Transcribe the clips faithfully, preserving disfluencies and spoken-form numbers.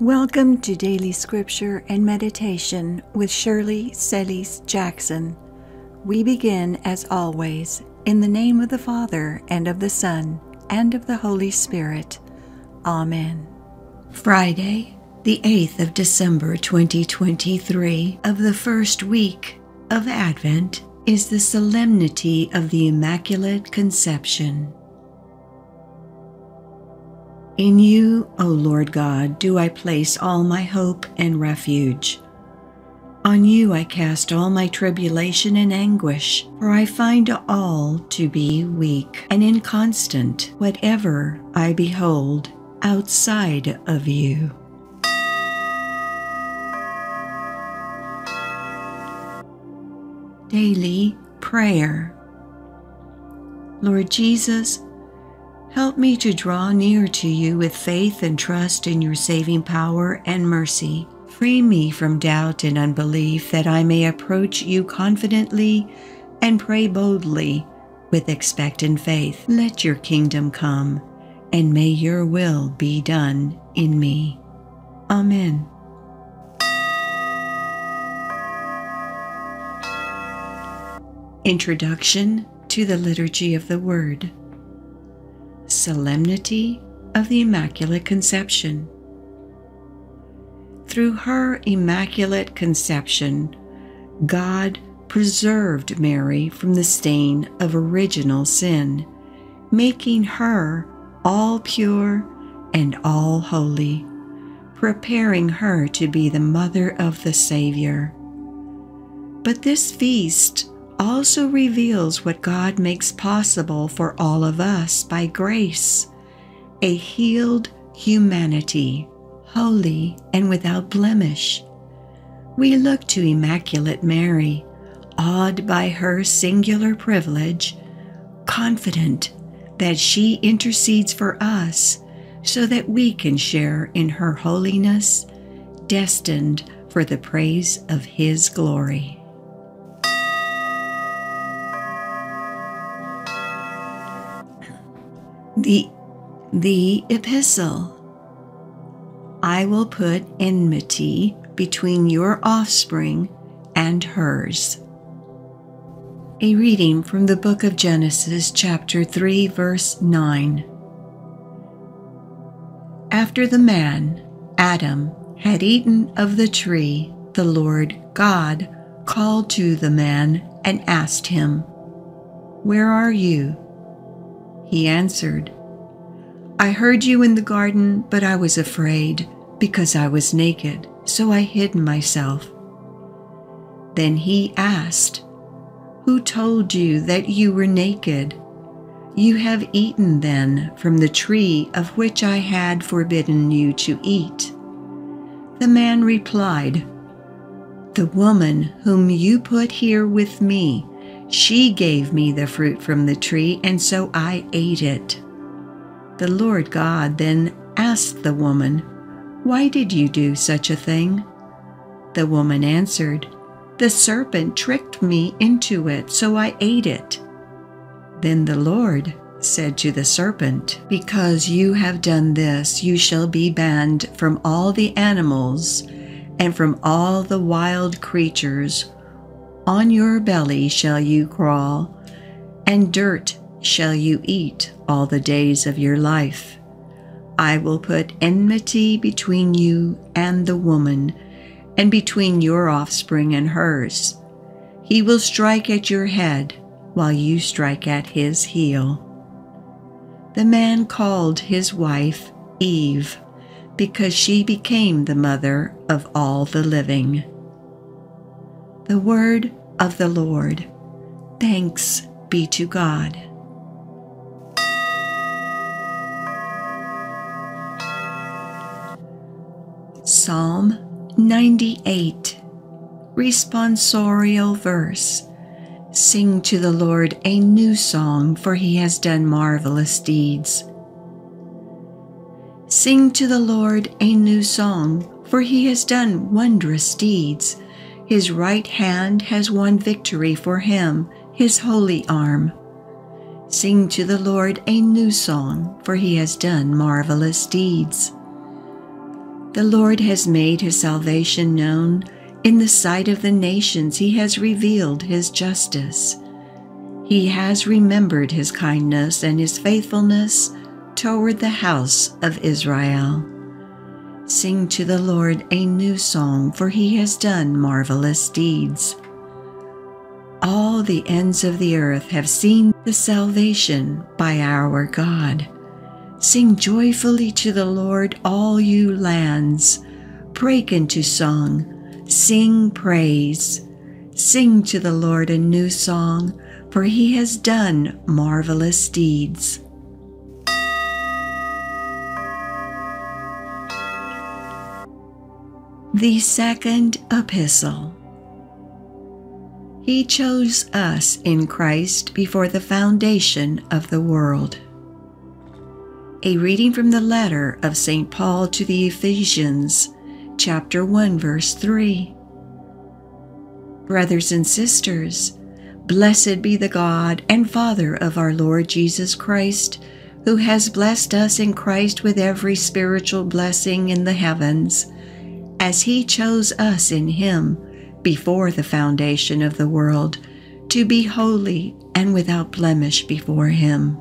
Welcome to Daily Scripture and Meditation with Shirley Celis Jackson. We begin, as always, in the name of the Father, and of the Son, and of the Holy Spirit. Amen. Friday, the eighth of December twenty twenty-three, of the first week of Advent, is the Solemnity of the Immaculate Conception. In you, O Lord God, do I place all my hope and refuge. On you I cast all my tribulation and anguish, for I find all to be weak and inconstant, whatever I behold outside of you. Daily Prayer. Lord Jesus, help me to draw near to you with faith and trust in your saving power and mercy. Free me from doubt and unbelief, that I may approach you confidently and pray boldly with expectant faith. Let your kingdom come, and may your will be done in me. Amen. Introduction to the Liturgy of the Word. Solemnity of the Immaculate Conception. Through her Immaculate Conception, God preserved Mary from the stain of original sin, making her all pure and all holy, preparing her to be the mother of the Savior. But this feast also reveals what God makes possible for all of us by grace, a healed humanity, holy and without blemish. We look to Immaculate Mary, awed by her singular privilege, confident that she intercedes for us so that we can share in her holiness, destined for the praise of His glory. The, the Epistle. I will put enmity between your offspring and hers. A reading from the book of Genesis, chapter three, verse nine. After the man, Adam, had eaten of the tree, the Lord God called to the man and asked him, "Where are you?" He answered, "I heard you in the garden, but I was afraid, because I was naked, so I hid myself." Then he asked, "Who told you that you were naked? You have eaten then from the tree of which I had forbidden you to eat." The man replied, "The woman whom you put here with me, she gave me the fruit from the tree, and so I ate it." The Lord God then asked the woman, "Why did you do such a thing?" The woman answered, "The serpent tricked me into it, so I ate it." Then the Lord said to the serpent, "Because you have done this, you shall be banned from all the animals and from all the wild creatures. On your belly shall you crawl, and dirt shall you eat all the days of your life. I will put enmity between you and the woman, and between your offspring and hers. He will strike at your head, while you strike at his heel." The man called his wife Eve, because she became the mother of all the living. The word of the Lord. Thanks be to God. Psalm ninety-eight, responsorial verse. Sing to the Lord a new song, for he has done marvelous deeds. Sing to the Lord a new song, for he has done wondrous deeds. His right hand has won victory for him, his holy arm. Sing to the Lord a new song, for he has done marvelous deeds. The Lord has made his salvation known. In the sight of the nations he has revealed his justice. He has remembered his kindness and his faithfulness toward the house of Israel. Sing to the Lord a new song, for he has done marvelous deeds. All the ends of the earth have seen the salvation by our God. Sing joyfully to the Lord, all you lands. Break into song, sing praise. Sing to the Lord a new song, for he has done marvelous deeds. The Second Epistle. He chose us in Christ before the foundation of the world. A reading from the letter of Saint Paul to the Ephesians, chapter one, verse three. Brothers and sisters, blessed be the God and Father of our Lord Jesus Christ, who has blessed us in Christ with every spiritual blessing in the heavens, as he chose us in him before the foundation of the world, to be holy and without blemish before him.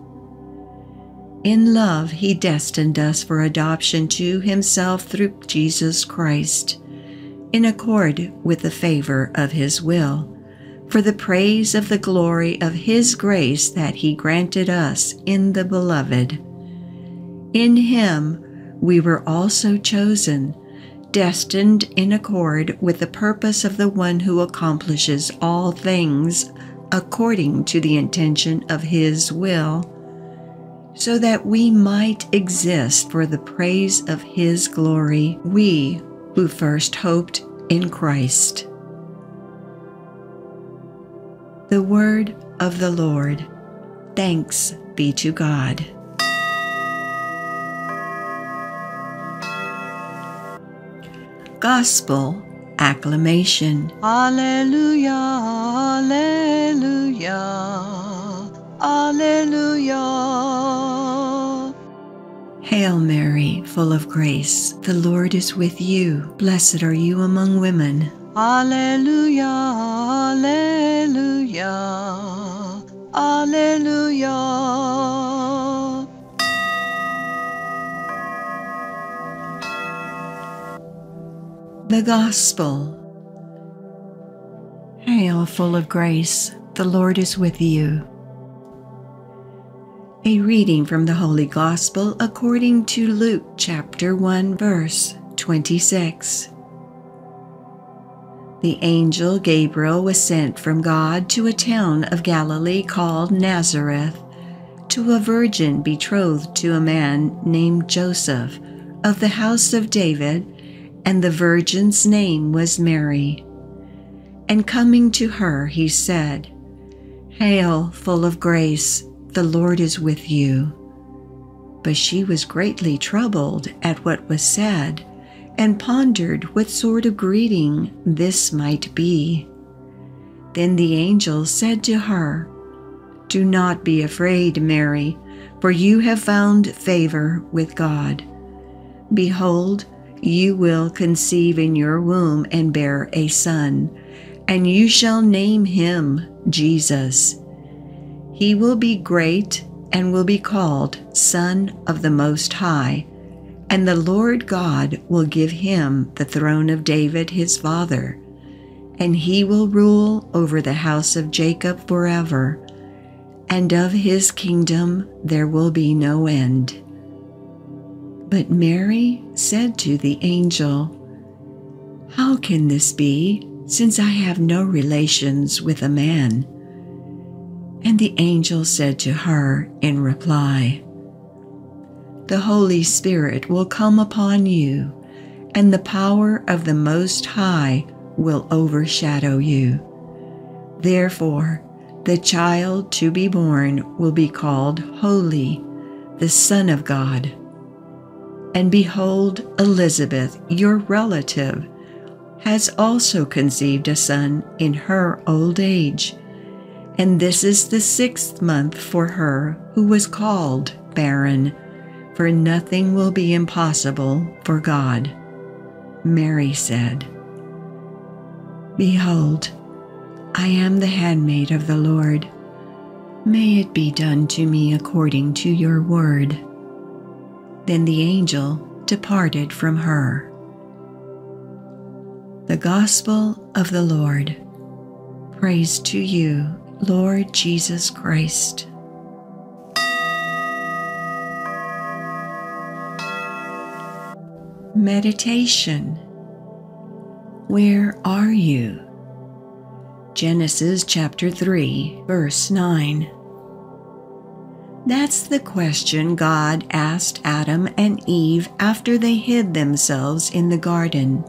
In love he destined us for adoption to himself through Jesus Christ, in accord with the favor of his will, for the praise of the glory of his grace that he granted us in the Beloved. In him we were also chosen, destined in accord with the purpose of the one who accomplishes all things according to the intention of his will, so that we might exist for the praise of his glory, we who first hoped in Christ. The Word of the Lord. Thanks be to God. Gospel Acclamation. Alleluia, Alleluia, Alleluia. Hail Mary, full of grace, the Lord is with you. Blessed are you among women. Alleluia, Alleluia, Alleluia. The Gospel. Hail, full of grace, the Lord is with you. A reading from the Holy Gospel according to Luke chapter one verse twenty-six. The angel Gabriel was sent from God to a town of Galilee called Nazareth, to a virgin betrothed to a man named Joseph of the house of David, and the virgin's name was Mary. And coming to her he said, Hail, full of grace, the Lord is with you. But she was greatly troubled at what was said, and pondered what sort of greeting this might be. Then the angel said to her, Do not be afraid, Mary, for you have found favor with God. Behold, you will conceive in your womb and bear a son, and you shall name him Jesus. He will be great and will be called Son of the Most High, and the Lord God will give him the throne of David his father, and he will rule over the house of Jacob forever, and of his kingdom there will be no end. But Mary said to the angel, How can this be, since I have no relations with a man? And the angel said to her in reply, The Holy Spirit will come upon you, and the power of the Most High will overshadow you. Therefore, the child to be born will be called Holy, the Son of God. And behold, Elizabeth, your relative, has also conceived a son in her old age. And this is the sixth month for her who was called barren, for nothing will be impossible for God. Mary said, "Behold, I am the handmaid of the Lord. May it be done to me according to your word." Then the angel departed from her. The Gospel of the Lord. Praise to you, Lord Jesus Christ. Meditation. Where are you? Genesis chapter three, verse nine. That's the question God asked Adam and Eve after they hid themselves in the garden.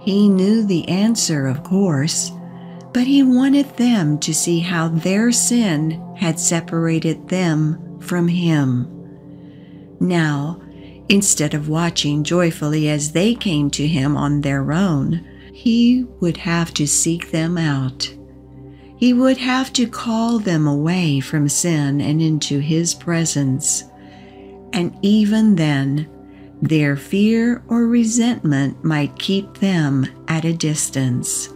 He knew the answer, of course, but he wanted them to see how their sin had separated them from him. Now, instead of watching joyfully as they came to him on their own, he would have to seek them out. He would have to call them away from sin and into his presence. And even then, their fear or resentment might keep them at a distance.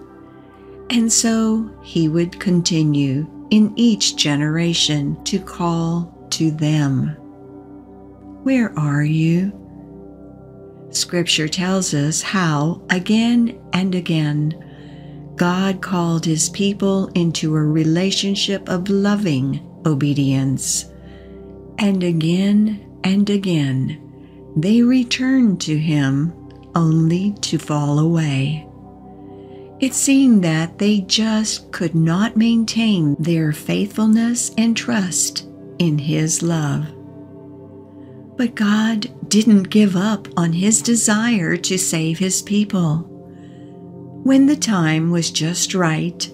And so he would continue in each generation to call to them. Where are you? Scripture tells us how, again and again, God called his people into a relationship of loving obedience. And again and again, they returned to him only to fall away. It seemed that they just could not maintain their faithfulness and trust in his love. But God didn't give up on his desire to save his people. When the time was just right,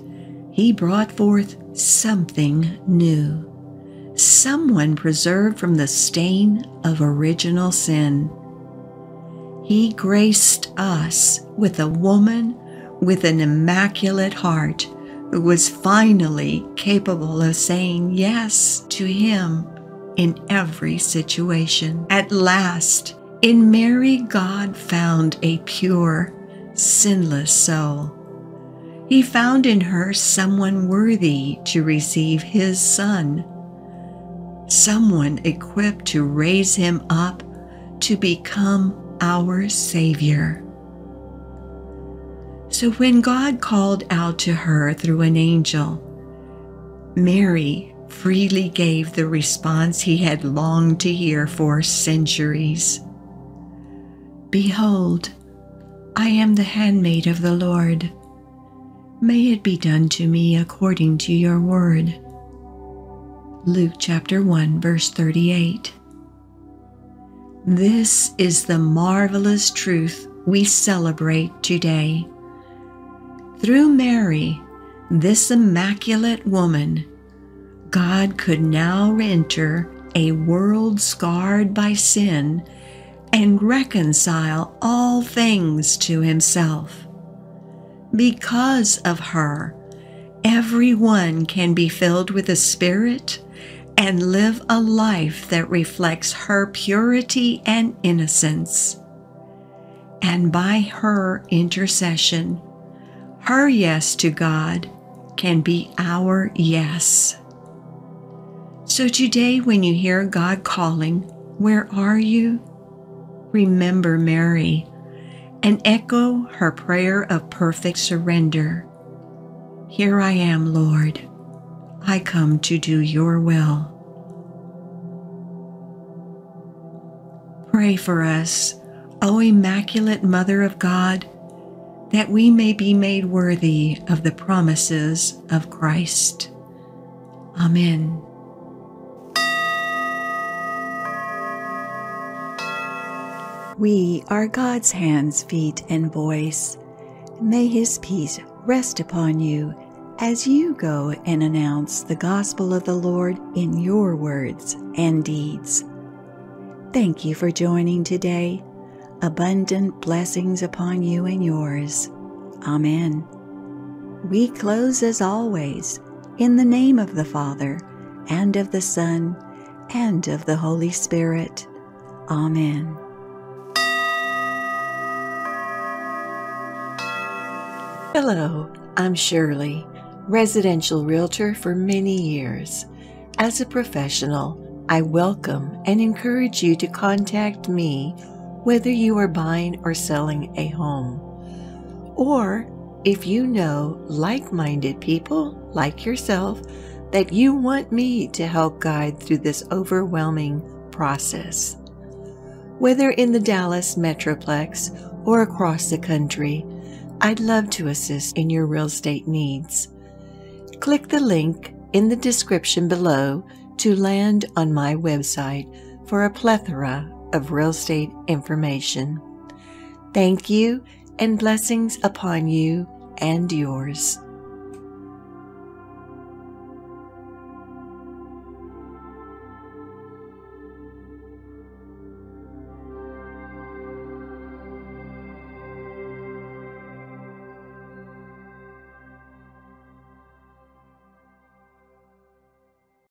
he brought forth something new, someone preserved from the stain of original sin. He graced us with a woman with an immaculate heart who was finally capable of saying yes to him in every situation. At last, in Mary, God found a pure, sinless soul. He found in her someone worthy to receive his Son, someone equipped to raise him up to become our Savior. So when God called out to her through an angel, Mary freely gave the response he had longed to hear for centuries. "Behold, I am the handmaid of the Lord. May it be done to me according to your word." Luke chapter one, verse thirty-eight. This is the marvelous truth we celebrate today. Through Mary, this immaculate woman, God could now enter a world scarred by sin and reconcile all things to himself. Because of her, everyone can be filled with the Spirit and live a life that reflects her purity and innocence. And by her intercession, her yes to God can be our yes. So today, when you hear God calling, where are you? Remember Mary and echo her prayer of perfect surrender. "Here I am, Lord. I come to do your will." Pray for us, O Immaculate Mother of God, that we may be made worthy of the promises of Christ. Amen. We are God's hands, feet, and voice. May his peace rest upon you as you go and announce the gospel of the Lord in your words and deeds. Thank you for joining today. Abundant blessings upon you and yours. Amen. We close as always in the name of the Father, and of the Son, and of the Holy Spirit. Amen. Hello, I'm Shirley, residential realtor for many years. As a professional, I welcome and encourage you to contact me whether you are buying or selling a home. Or if you know like-minded people like yourself that you want me to help guide through this overwhelming process. Whether in the Dallas Metroplex or across the country, I'd love to assist in your real estate needs. Click the link in the description below to land on my website for a plethora of real estate information. Thank you, and blessings upon you and yours.